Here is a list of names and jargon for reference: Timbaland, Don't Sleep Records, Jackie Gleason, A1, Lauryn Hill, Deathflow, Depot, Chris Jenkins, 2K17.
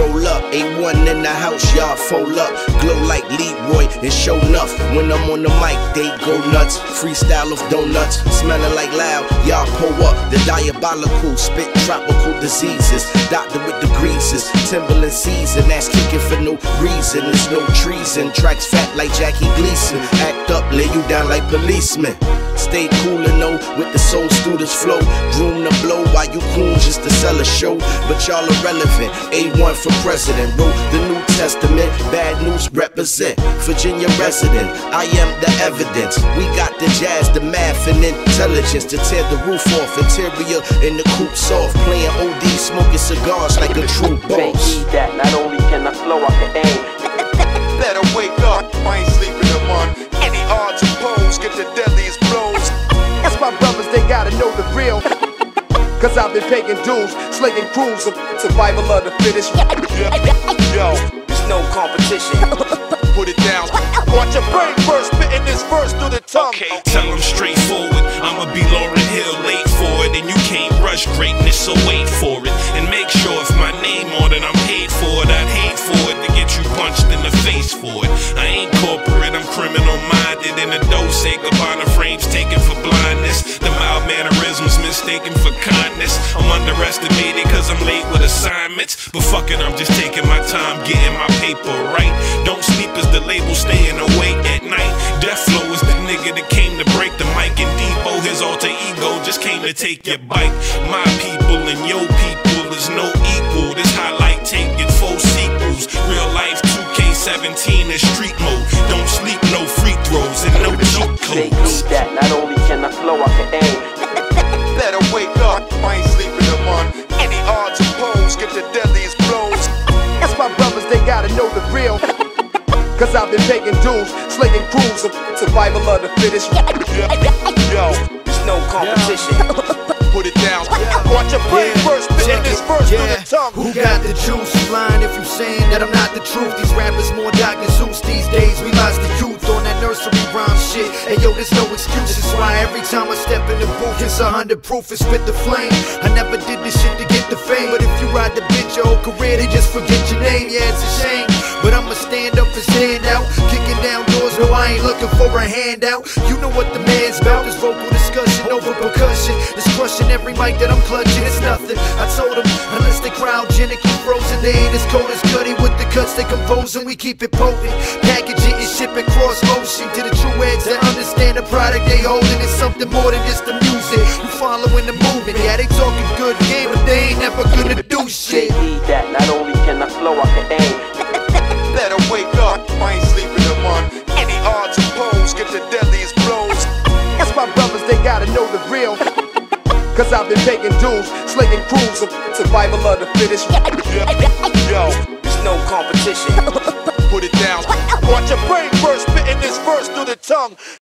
roll up. A1 in the house, y'all fold up. Glow like Leroy and show enough. When I'm on the mic, they go nuts. Freestyle of donuts, smelling like loud. Y'all pull up the diabolical, spit tropical diseases. Doctor with the greases, Timbaland season. That's kicking for no reason, it's no treason. Tracks fat like Jackie Gleason. Act up, lay you down like policemen. Stay cool and know with the soul students flow. Droom to blow while you coon just to sell a show. But y'all irrelevant. A1 for president. Wrote the New Testament. Bad news represent. Virginia resident. I am the evidence. We got the jazz, the math, and intelligence to tear the roof off. Interior in the coupe soft. Playing OD, smoking cigars like a true boss. Say that not only can I flow, I can aim. Better wake up. I ain't sleeping among any odds and bones. Get the deadliest blows. That's my brothers. They gotta know the real. Cause I've been paying dues, slinging crews, survival of the fittest. Yo, there's no competition. Put it down. Watch your brain burst, spitting this verse through the tongue. Okay, tell them straightforward, I'ma be Lauryn Hill, late for it. And you can't rush greatness, so wait for it. And make sure if my name on it, I'm paid for it. I'd hate for it to get you punched in the face for it. I ain't corporate, I'm criminal-minded. And the dough say goodbye to frames taken for blindness. The mild mannerisms mistaken for kindness. I'm underestimated cause I'm late with assignments. But fuck it, I'm just taking my time getting my paper right. Don't sleep is the label, staying awake at night. Deathflow is the nigga that came to break the mic. And Depot, his alter ego, just came to take your bike. My people and your people is no equal. This highlight tape gets 4 sequels. Real life 2K17 is street mode. Don't sleep, no free throws and no cheat codes. They that not only can I flow, I can aim. Better wake up. I ain't sleeping among any odds and bones. Get the deadliest blows. That's my brothers. They gotta know the real. Cause I've been paying dues, slinging crews, survival of the fittest. Yo, there's no competition. Put it down. Watch your brain burst, spitting this verse through the tongue. Who got the juice? You lying if you saying that I'm not the truth. These rappers more Doc and Zeus these days. We lost the youth on that nursery rhyme shit. And yo, there's no excuses. Why every time I step in the booth, it's 100 proof and spit the flame. I never did this shit to get the fame. But if you ride the bitch your whole career, they just forget your name. Yeah, it's a shame. But I'ma stand up and stand out, kicking down doors, no I ain't looking for a handout. You know what the man's about, this vocal discussion over percussion. It's crushing every mic that I'm clutching, it's nothing. I told them, unless they cryogenically frozen, they ain't as cold as Cuddy with the cuts they compose, and we keep it potent. Package it and ship it cross ocean to the true heads that understand the product they holding. It's something more than just the music, you following the movement. Yeah, they talking good game, but they ain't never gonna do shit. They need that, not only can I flow, I can aim. Better wake up, I ain't sleeping among any odds and bones, get the deadliest blows. That's my brothers, they gotta know the real. Cause I've been taking dues, slinging crews, survival of the fittest. Yo, there's no competition. Put it down. Watch your brain burst, spitting this verse through the tongue.